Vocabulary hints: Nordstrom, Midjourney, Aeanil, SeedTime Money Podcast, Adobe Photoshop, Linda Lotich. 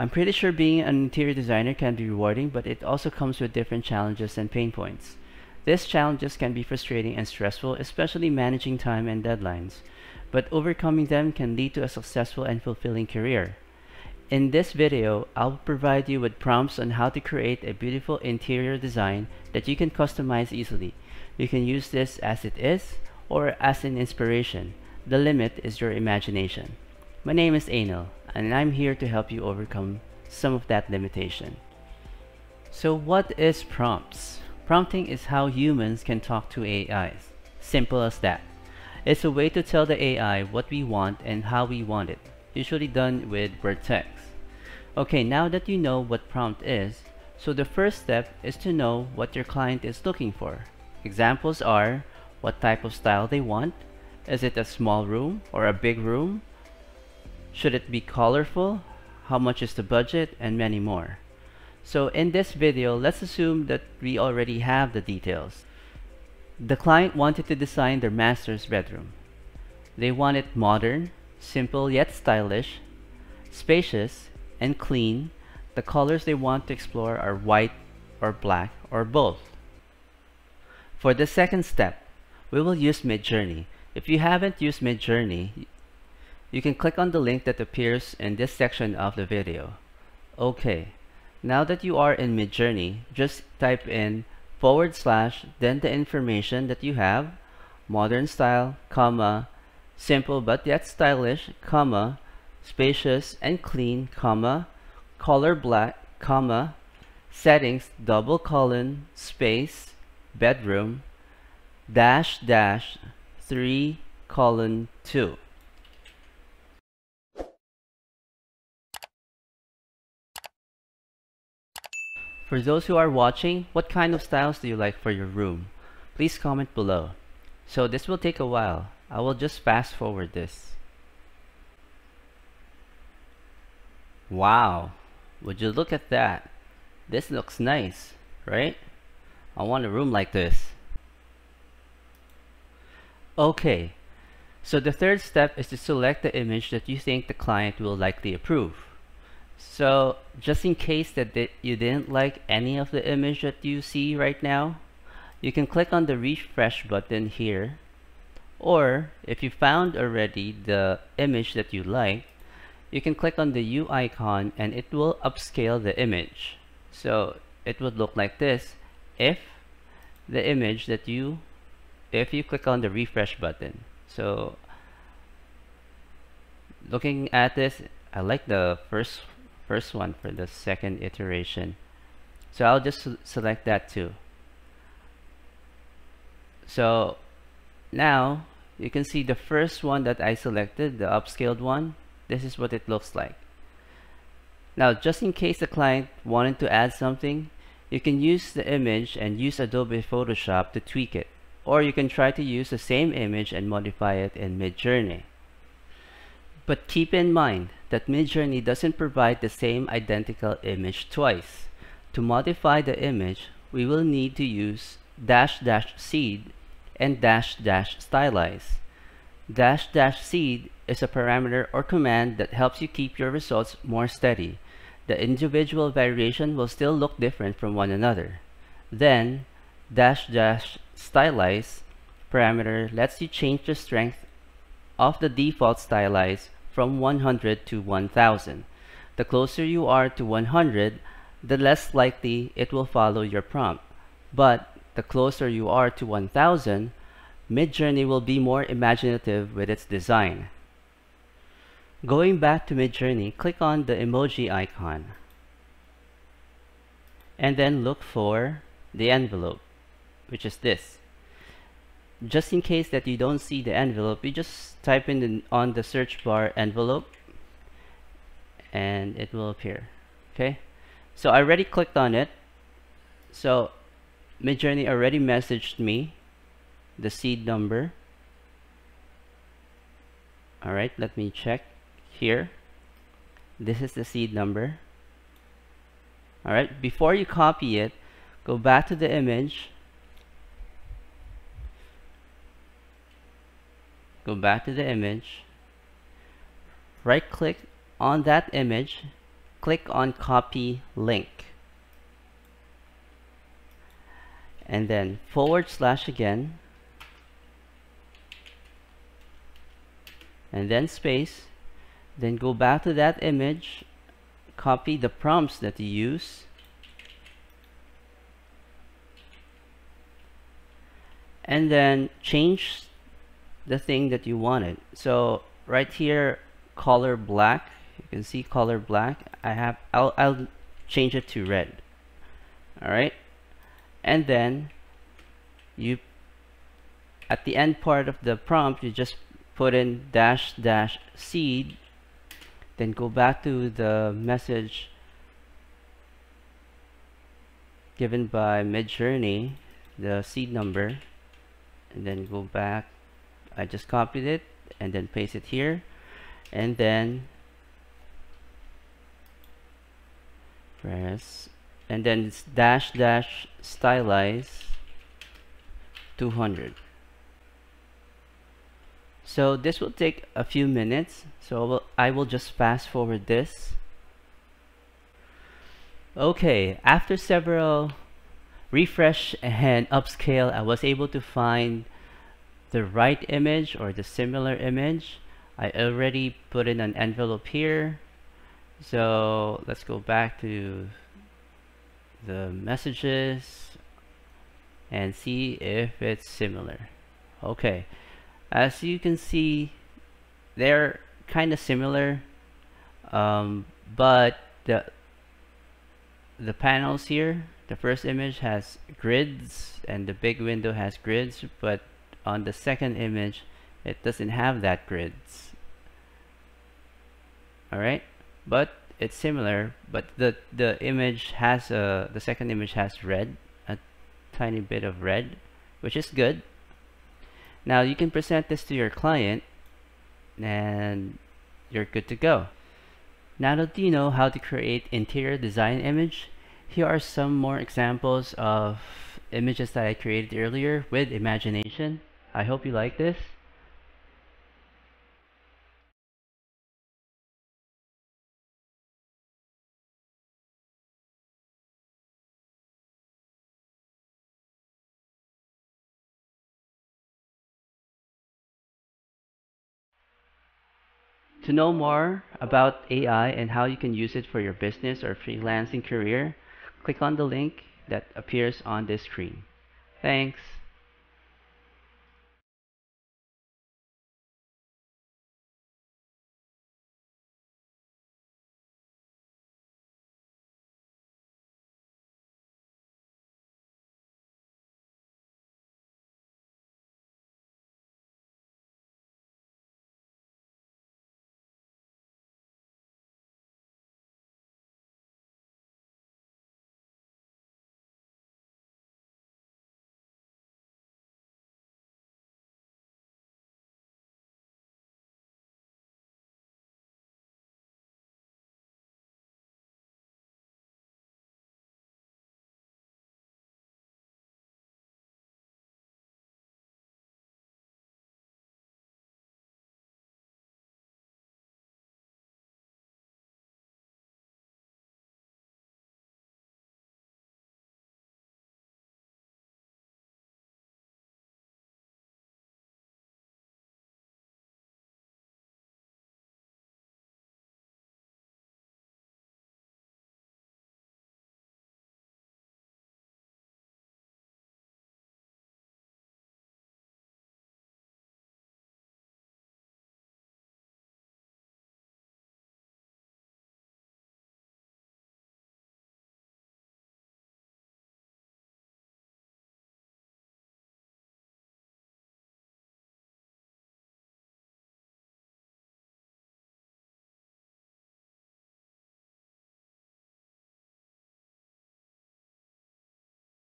I'm pretty sure being an interior designer can be rewarding, but it also comes with different challenges and pain points. These challenges can be frustrating and stressful, especially managing time and deadlines, but overcoming them can lead to a successful and fulfilling career. In this video, I'll provide you with prompts on how to create a beautiful interior design that you can customize easily. You can use this as it is or as an inspiration. The limit is your imagination. My name is Aeanil, and I'm here to help you overcome some of that limitation. So what is prompts? Prompting is how humans can talk to AIs. Simple as that. It's a way to tell the AI what we want and how we want it, usually done with word text. Okay, now that you know what prompt is, so the first step is to know what your client is looking for. Examples are what type of style they want. Is it a small room or a big room? Should it be colorful? How much is the budget? And many more. So in this video, let's assume that we already have the details. The client wanted to design their master's bedroom. They want it modern, simple yet stylish, spacious, and clean. The colors they want to explore are white or black or both. For the second step, we will use Midjourney. If you haven't used Midjourney, you can click on the link that appears in this section of the video. Okay. Now that you are in Midjourney, just type in / then the information that you have, modern style, simple but yet stylish, spacious and clean, color black, settings, ; bedroom, --3:2. For those who are watching, what kind of styles do you like for your room? Please comment below. So this will take a while. I will just fast forward this. Wow, would you look at that? This looks nice, right? I want a room like this. Okay, so the third step is to select the image that you think the client will likely approve. So just in case that you didn't like any of the image that you see right now, you can click on the refresh button here, or if you found already the image that you like, you can click on the U icon and it will upscale the image. So it would look like this if the image that if you click on the refresh button. So looking at this, I like the first one for the second iteration, so I'll just select that too. So now you can see the first one that I selected, the upscaled one. This is what it looks like. Now just in case the client wanted to add something, you can use the image and use Adobe Photoshop to tweak it, or you can try to use the same image and modify it in Midjourney. But keep in mind that Midjourney doesn't provide the same identical image twice. To modify the image, we will need to use --seed and --stylize. --seed is a parameter or command that helps you keep your results more steady. The individual variation will still look different from one another. Then --stylize parameter lets you change the strength of the default stylize from 100 to 1000. The closer you are to 100, the less likely it will follow your prompt. But the closer you are to 1000, Midjourney will be more imaginative with its design. Going back to Midjourney, click on the emoji icon and then look for the envelope, which is this. Just in case that you don't see the envelope, you just type in on the search bar envelope and it will appear. Okay, so I already clicked on it, so Midjourney already messaged me the seed number. Alright, let me check here. This is the seed number. Alright, before you copy it, go back to the image. Go back to the image, right click on that image click on copy link and then / again and then space, then go back to that image, copy the prompts that you use, and then change the thing that you wanted. So right here, color black, you can see color black, I'll change it to red. All right, and then you, at the end part of the prompt, you just put in --seed, then go back to the message given by Midjourney, the seed number, and then go back. I just copied it and then paste it here, and then press, and then it's -- stylize 200. So this will take a few minutes, so I will just fast forward this. Okay, after several refresh and upscale, I was able to find the right image or the similar image. I already put in an envelope here. So let's go back to the messages and see if it's similar. Okay. As you can see, they're kind of similar, but the panels here, the first image has grids and the big window has grids, but on the second image, it doesn't have that grids. All right, but it's similar, but the image has the second image has red, a tiny bit of red, which is good. Now you can present this to your client and you're good to go. Now that you know how to create interior design image, here are some more examples of images that I created earlier with imagination. I hope you like this. To know more about AI and how you can use it for your business or freelancing career, click on the link that appears on this screen. Thanks.